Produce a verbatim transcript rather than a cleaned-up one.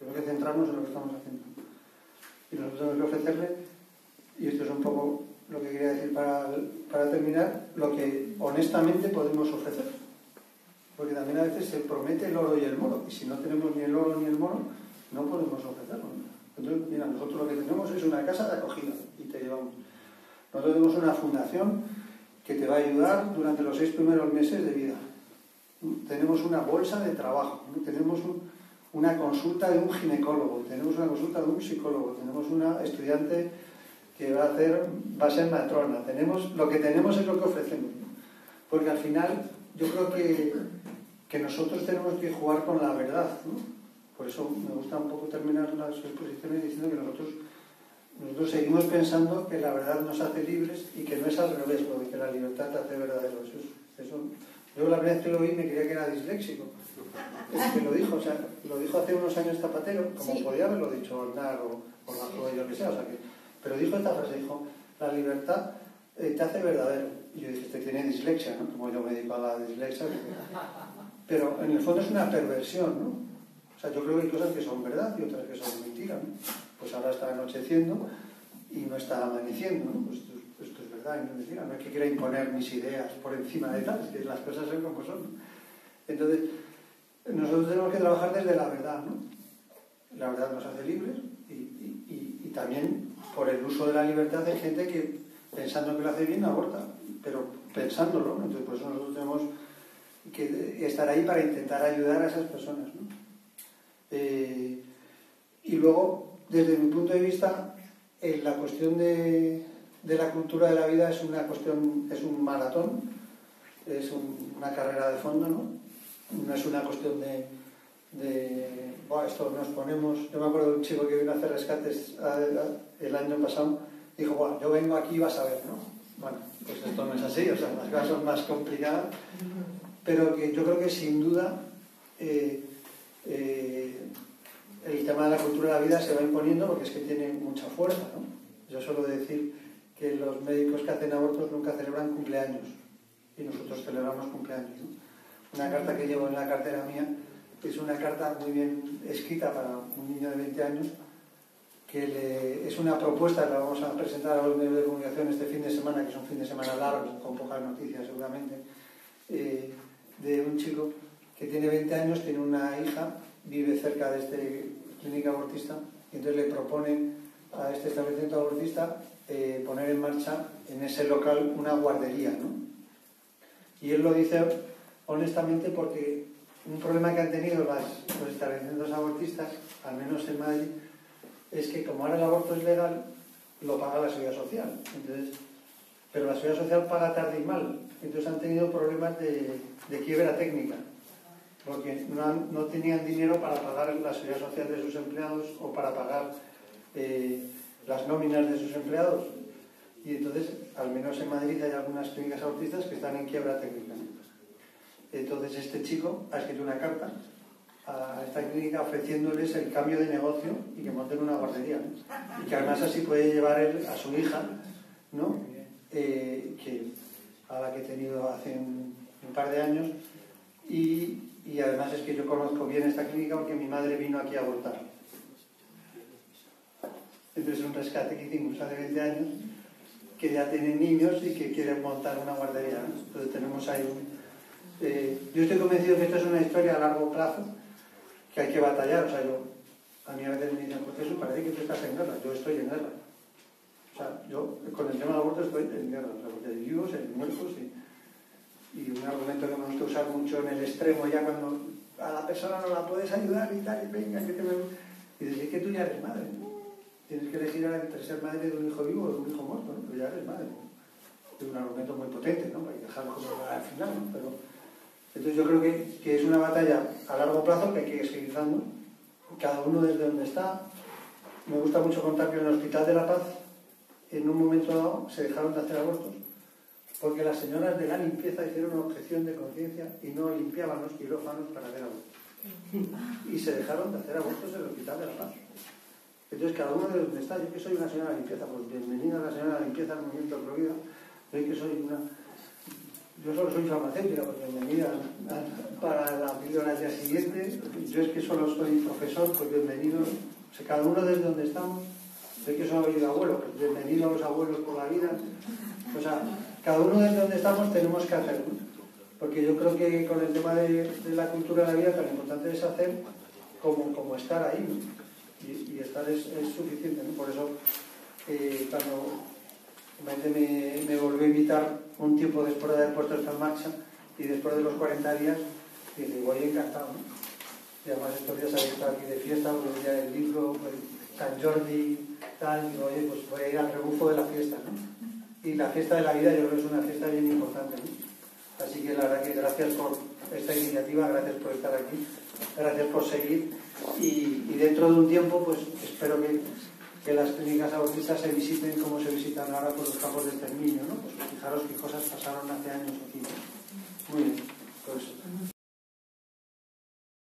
Tenemos que centrarnos en lo que estamos haciendo y lo que tenemos que ofrecerle. Y esto es un poco lo que quería decir para, para terminar, lo que honestamente podemos ofrecer, porque también a veces se promete el oro y el moro, y si no tenemos ni el oro ni el moro, no podemos ofrecerlo. Entonces, mira, nosotros lo que tenemos es una casa de acogida y te llevamos. Nosotros tenemos una fundación que te va a ayudar durante los seis primeros meses de vida. Tenemos una bolsa de trabajo, tenemos un, una consulta de un ginecólogo, tenemos una consulta de un psicólogo, tenemos una estudiante que va a, hacer, va a ser matrona. Tenemos, lo que tenemos es lo que ofrecemos, porque al final yo creo que, que nosotros tenemos que jugar con la verdad, ¿no? Por eso me gusta un poco terminar las exposiciones diciendo que nosotros, nosotros seguimos pensando que la verdad nos hace libres y que no es al revés, lo de que la libertad te hace verdadero. Eso, eso, yo la primera vez que lo vi me creía que era disléxico. Es que lo dijo, o sea, lo dijo hace unos años Zapatero, como sí. Podía haberlo dicho Aznar o Rajoy o lo que sea, o sea que, pero dijo esta frase, dijo, la libertad eh, te hace verdadero. Y yo dije, este tiene dislexia, ¿no? Como yo me dedico a la dislexia. Pero en el fondo es una perversión, ¿no? O sea, yo creo que hay cosas que son verdad y otras que son mentira, ¿no? Pues ahora está anocheciendo y no está amaneciendo, ¿no? Pues esto, esto es verdad y no es mentira. No es que quiera imponer mis ideas por encima de tal, es que las cosas son como son, ¿no? Entonces, nosotros tenemos que trabajar desde la verdad, ¿no? La verdad nos hace libres y, y, y, y también por el uso de la libertad hay gente que pensando que lo hace bien aborta, pero pensándolo, ¿no? Entonces, por eso nosotros tenemos que estar ahí para intentar ayudar a esas personas, ¿no? Eh, y luego, desde mi punto de vista, eh, la cuestión de, de la cultura de la vida es una cuestión, es un maratón, es un, una carrera de fondo, ¿no? No es una cuestión de, de bueno, esto nos ponemos. Yo me acuerdo de un chico que vino a hacer rescates a, a, el año pasado, dijo, bueno, yo vengo aquí y vas a ver, ¿no? Bueno, pues esto no es así, o sea, las cosas son más complicadas, pero que yo creo que sin duda eh, Eh, el tema de la cultura de la vida se va imponiendo porque es que tiene mucha fuerza, ¿no? Yo suelo decir que los médicos que hacen abortos nunca celebran cumpleaños y nosotros celebramos cumpleaños, ¿no? Una carta que llevo en la cartera mía es una carta muy bien escrita para un niño de veinte años que le, es una propuesta que la vamos a presentar a los medios de comunicación este fin de semana, que es un fin de semana largo con pocas noticias seguramente, eh, de un chico que tiene veinte años, tiene una hija, vive cerca de esta clínica abortista, y entonces le propone a este establecimiento abortista eh, poner en marcha en ese local una guardería, ¿no? Y él lo dice honestamente porque un problema que han tenido las, los establecimientos abortistas, al menos en Madrid, es que como ahora el aborto es legal, lo paga la seguridad social. Entonces, pero la seguridad social paga tarde y mal, entonces han tenido problemas de, de quiebra técnica, porque no, no tenían dinero para pagar la seguridad social de sus empleados o para pagar eh, las nóminas de sus empleados. Y entonces, al menos en Madrid hay algunas clínicas abortistas que están en quiebra técnica. Entonces este chico ha escrito una carta a esta clínica ofreciéndoles el cambio de negocio y que monten una guardería, ¿no? Y que además así puede llevar él a su hija, ¿no? Eh, que, a la que he tenido hace un, un par de años. Y Y además es que yo conozco bien esta clínica porque mi madre vino aquí a abortar. Entonces es un rescate que hicimos hace veinte años, que ya tienen niños y que quieren montar una guardería, ¿no? Entonces tenemos ahí un... Eh, yo estoy convencido que esto es una historia a largo plazo, que hay que batallar. O sea, yo, a mí a veces me dicen, Jesús, parece que tú estás en guerra. Yo estoy en guerra. O sea, yo con el tema del aborto estoy en guerra. O sea, porque hay vivos, hay muertos y... y un argumento que me gusta usar mucho en el extremo, ya cuando a la persona no la puedes ayudar y tal, y venga, que te me... y dices, es que tú ya eres madre, ¿no? Tienes que elegir ahora entre ser madre de un hijo vivo o de un hijo muerto, ¿no? Pero ya eres madre, ¿no? Es un argumento muy potente, ¿no? Para dejarlo como al final, ¿no? Pero... entonces yo creo que, que es una batalla a largo plazo que hay que seguir dando, cada uno desde donde está. Me gusta mucho contar que en el Hospital de la Paz, en un momento dado, se dejaron de hacer abortos porque las señoras de la limpieza hicieron una objeción de conciencia y no limpiaban los quirófanos para hacer abortos. Y se dejaron de hacer abortos en el Hospital de la Paz. Entonces, cada uno de donde está, yo que soy una señora de limpieza, pues bienvenida a la señora de limpieza al movimiento Pro Vida, yo que soy una Yo solo soy farmacéutica porque me miran para la píldora al día siguiente. Yo es que solo soy profesor, pues bienvenidos. O sea, cada uno desde donde estamos. Yo es que solo soy abuelo, pues bienvenido a los abuelos por la vida. O sea, cada uno desde donde estamos tenemos que hacer. Porque yo creo que con el tema de, de la cultura de la vida, tan importante es hacer como, como estar ahí. ¿No? Y, y estar es, es suficiente. ¿No? Por eso, eh, cuando me, me volvió a invitar un tiempo después de haber puesto esto en marcha y después de los cuarenta días, y le voy encantado, ¿no? Y además estos días había estado aquí de fiesta, por el día del libro, pues, San Jordi, tal, y digo, oye, pues voy a ir al rebufo de la fiesta, ¿no? Y la fiesta de la vida yo creo que es una fiesta bien importante, ¿no? Así que la verdad que gracias por esta iniciativa, gracias por estar aquí, gracias por seguir, y, y dentro de un tiempo, pues espero que que las clínicas abortistas se visiten como se visitan ahora por los campos de exterminio, ¿no? Pues fijaros qué cosas pasaron hace años aquí. Muy bien, pues